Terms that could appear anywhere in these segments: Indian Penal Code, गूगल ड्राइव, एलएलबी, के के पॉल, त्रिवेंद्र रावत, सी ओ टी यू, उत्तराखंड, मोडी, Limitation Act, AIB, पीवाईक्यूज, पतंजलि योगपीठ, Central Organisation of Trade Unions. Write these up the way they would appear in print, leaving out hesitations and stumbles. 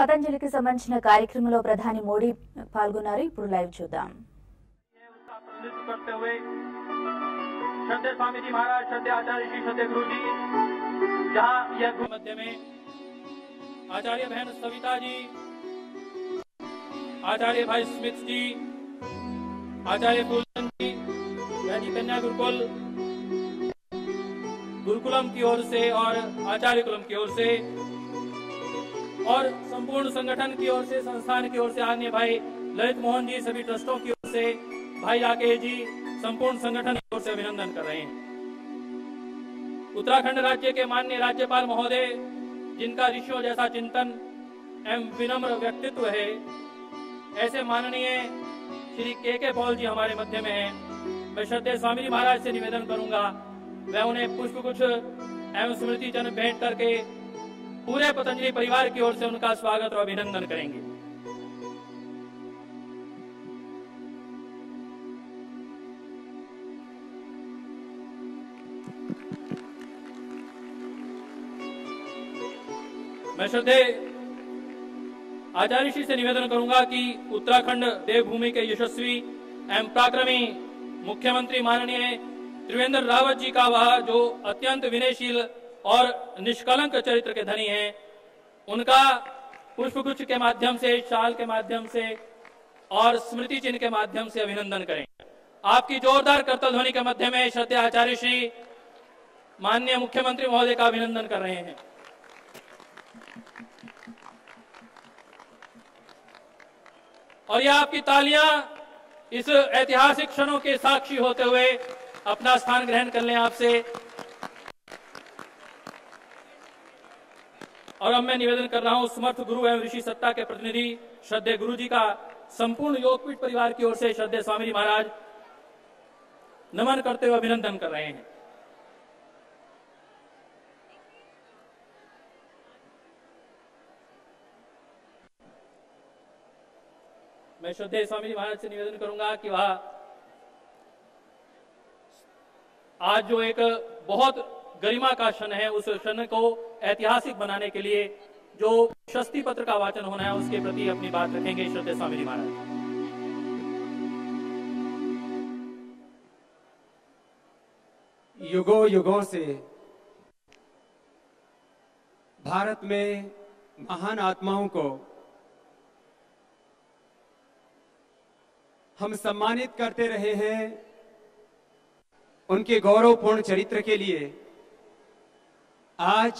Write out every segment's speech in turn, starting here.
పతంజలికి సంబంధించిన కార్యక్రమంలో ప్రధాని మోడీ పాల్గొన్నారు ఇప్పుడు లైవ్ చూద్దాం आचार्य बहन सविता जी आचार्य भाई स्मित जी आचार्य पूजन जी यानी कन्या गुरुकुल गुरुकुलम की ओर से और आचार्य कुलम की ओर से और संपूर्ण संगठन की ओर से संस्थान की ओर से आने भाई ललित मोहन जी सभी ट्रस्टों की ओर से भाई राकेश जी संपूर्ण संगठन की ओर से अभिनंदन कर रहे हैं। उत्तराखंड राज्य के माननीय राज्यपाल महोदय जिनका ऋषियों जैसा चिंतन एवं विनम्र व्यक्तित्व है ऐसे माननीय श्री के पॉल जी हमारे मध्य में हैं। मैं श्रद्धेय स्वामी जी महाराज से निवेदन करूंगा मैं उन्हें पुष्प गुच्छ एवं स्मृति चिन्ह भेंट करके पूरे पतंजलि परिवार की ओर से उनका स्वागत और अभिनंदन करेंगे। मैं श्रद्धेय आचार्य जी से निवेदन करूंगा कि उत्तराखंड देवभूमि के यशस्वी एवं पराक्रमी मुख्यमंत्री माननीय त्रिवेंद्र रावत जी का वह जो अत्यंत विनयशील और निष्कलंक चरित्र के धनी हैं, उनका पुष्पगुच्छ के माध्यम से शाल के माध्यम से और स्मृति चिन्ह के माध्यम से अभिनंदन करें। आपकी जोरदार करतल ध्वनि के मध्य में श्रद्धेय आचार्य श्री माननीय मुख्यमंत्री महोदय का अभिनंदन कर रहे हैं। और यह आपकी तालियां इस ऐतिहासिक क्षणों के साक्षी होते हुए अपना स्थान ग्रहण कर लें आपसे। और अब मैं निवेदन कर रहा हूं समर्थ गुरु एवं ऋषि सत्ता के प्रतिनिधि श्रद्धेय गुरु जी का संपूर्ण योगपीठ परिवार की ओर से श्रद्धेय स्वामी जी महाराज नमन करते हुए अभिनंदन कर रहे हैं। मैं श्रद्धेय स्वामी जी महाराज से निवेदन करूंगा कि वह आज जो एक बहुत गरिमा का क्षण है उस क्षण को ऐतिहासिक बनाने के लिए जो प्रशस्ति पत्र का वाचन होना है उसके प्रति अपनी बात रखेंगे श्रद्धेय स्वामी जी महाराज। युगों युगों से भारत में महान आत्माओं को हम सम्मानित करते रहे हैं उनके गौरवपूर्ण चरित्र के लिए। आज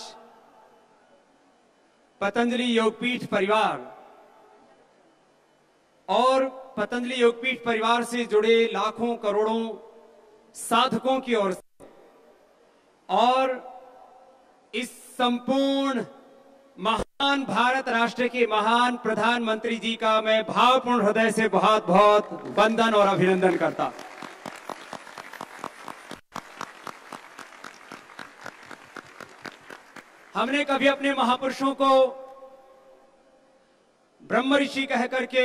पतंजलि योगपीठ परिवार और पतंजलि योगपीठ परिवार से जुड़े लाखों करोड़ों साधकों की ओर से और इस संपूर्ण महान भारत राष्ट्र के महान प्रधानमंत्री जी का मैं भावपूर्ण हृदय से बहुत बहुत वंदन और अभिनंदन करता। हमने कभी अपने महापुरुषों को ब्रह्म ऋषि कह करके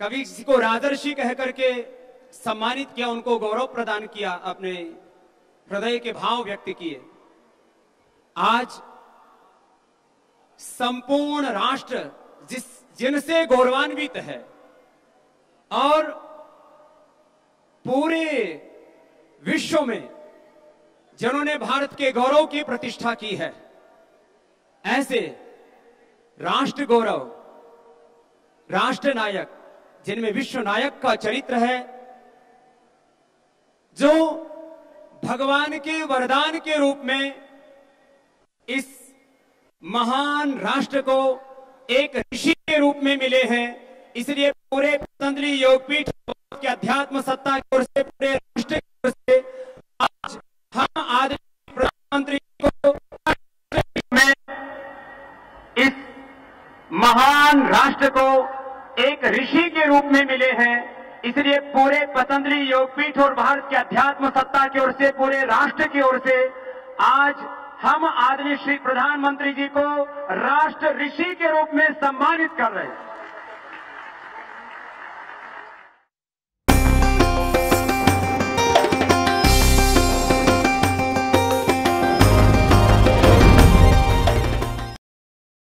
कभी किसी को राजर्षि कह करके सम्मानित किया उनको गौरव प्रदान किया अपने हृदय के भाव व्यक्त किए। आज संपूर्ण राष्ट्र जिनसे गौरवान्वित है और पूरे विश्व में जिन्होंने भारत के गौरव की प्रतिष्ठा की है ऐसे राष्ट्र गौरव राष्ट्र नायक जिनमें विश्व नायक का चरित्र है जो भगवान के वरदान के रूप में इस महान राष्ट्र को एक ऋषि के रूप में मिले हैं। इसलिए पूरे पतंजलि योगपीठ के अध्यात्म सत्ता की ओर से पूरे राष्ट्र की ओर से आज हम आदरणीय प्रधानमंत्री को इस महान राष्ट्र को एक ऋषि के रूप में मिले हैं। इसलिए पूरे पतंजलि योगपीठ और भारत के अध्यात्म सत्ता की ओर से पूरे राष्ट्र की ओर से आज हम आदरणीय श्री प्रधानमंत्री जी को राष्ट्र ऋषि के रूप में सम्मानित कर रहे हैं।